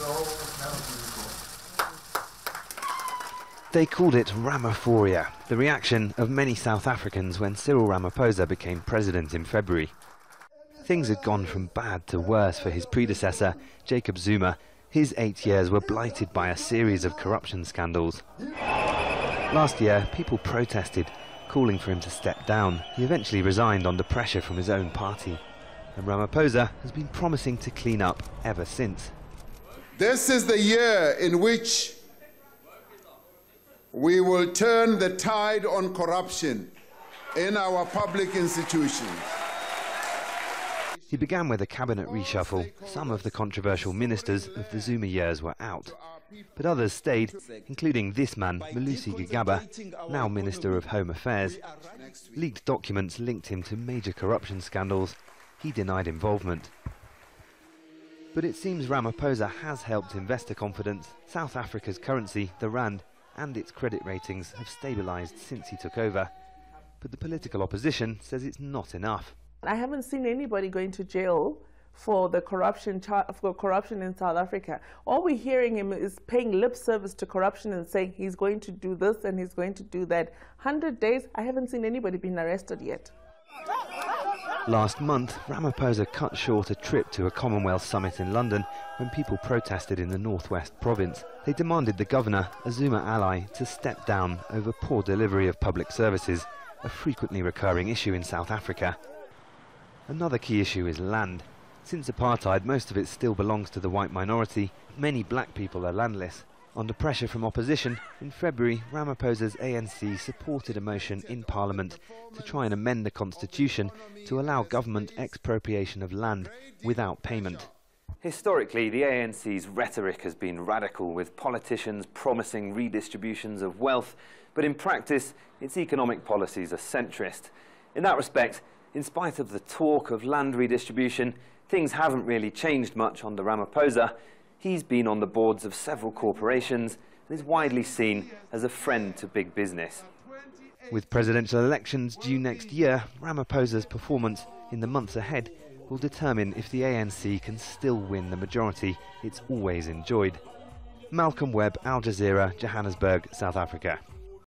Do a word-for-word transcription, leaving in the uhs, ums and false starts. So it's now beautiful. They called it Ramaphoria, the reaction of many South Africans when Cyril Ramaphosa became president in February. Things had gone from bad to worse for his predecessor, Jacob Zuma. His eight years were blighted by a series of corruption scandals. Last year, people protested, calling for him to step down. He eventually resigned under pressure from his own party. And Ramaphosa has been promising to clean up ever since. This is the year in which we will turn the tide on corruption in our public institutions. He began with a cabinet reshuffle. Some of the controversial ministers of the Zuma years were out, but others stayed, including this man, Malusi Gigaba, now Minister of Home Affairs. Leaked documents linked him to major corruption scandals. He denied involvement. But it seems Ramaphosa has helped investor confidence. South Africa's currency, the rand, and its credit ratings have stabilised since he took over. But the political opposition says it's not enough. I haven't seen anybody going to jail for the corruption for corruption in South Africa. All we're hearing him is paying lip service to corruption and saying he's going to do this and he's going to do that. one hundred days, I haven't seen anybody being arrested yet. Last month, Ramaphosa cut short a trip to a Commonwealth summit in London when people protested in the northwest province. They demanded the governor, a Zuma ally, to step down over poor delivery of public services, a frequently recurring issue in South Africa. Another key issue is land. Since apartheid, most of it still belongs to the white minority. Many black people are landless. Under pressure from opposition, in February, Ramaphosa's A N C supported a motion in Parliament to try and amend the constitution to allow government expropriation of land without payment. Historically, the A N C's rhetoric has been radical, with politicians promising redistributions of wealth, but in practice, its economic policies are centrist. In that respect, in spite of the talk of land redistribution, things haven't really changed much under Ramaphosa. He's been on the boards of several corporations and is widely seen as a friend to big business. With presidential elections due next year, Ramaphosa's performance in the months ahead will determine if the A N C can still win the majority it's always enjoyed. Malcolm Webb, Al Jazeera, Johannesburg, South Africa.